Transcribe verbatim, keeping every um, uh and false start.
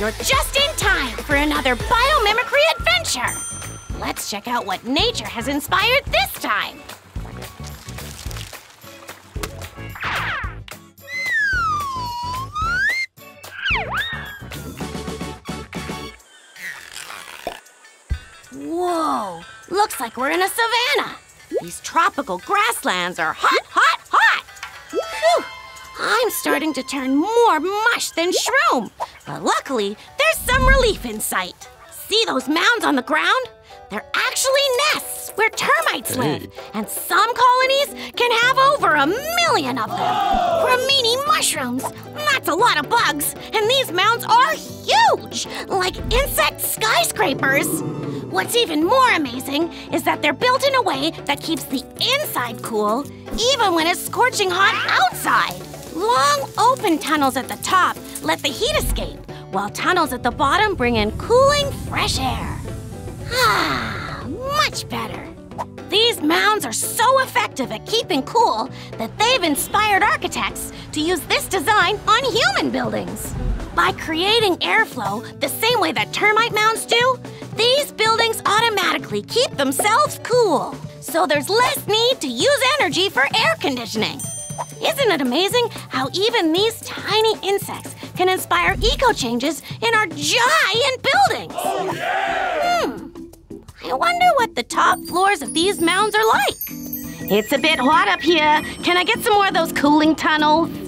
You're just in time for another biomimicry adventure! Let's check out what nature has inspired this time! Whoa! Looks like we're in a savanna! These tropical grasslands are hot, hot, hot! Whew! I'm starting to turn more mush than shroom. But luckily, there's some relief in sight. See those mounds on the ground? They're actually nests where termites hey. live. And some colonies can have over a million of them. Oh! Cremini mushrooms. That's a lot of bugs. And these mounds are huge, like insect skyscrapers. What's even more amazing is that they're built in a way that keeps the inside cool, even when it's scorching hot outside. Long open tunnels at the top let the heat escape, while tunnels at the bottom bring in cooling, fresh air. Ah, much better. These mounds are so effective at keeping cool that they've inspired architects to use this design on human buildings. By creating airflow the same way that termite mounds do, these buildings automatically keep themselves cool, so there's less need to use energy for air conditioning. Isn't it amazing how even these tiny insects can inspire eco-changes in our giant buildings? Oh, yeah! Hmm. I wonder what the top floors of these mounds are like. It's a bit hot up here. Can I get some more of those cooling tunnels?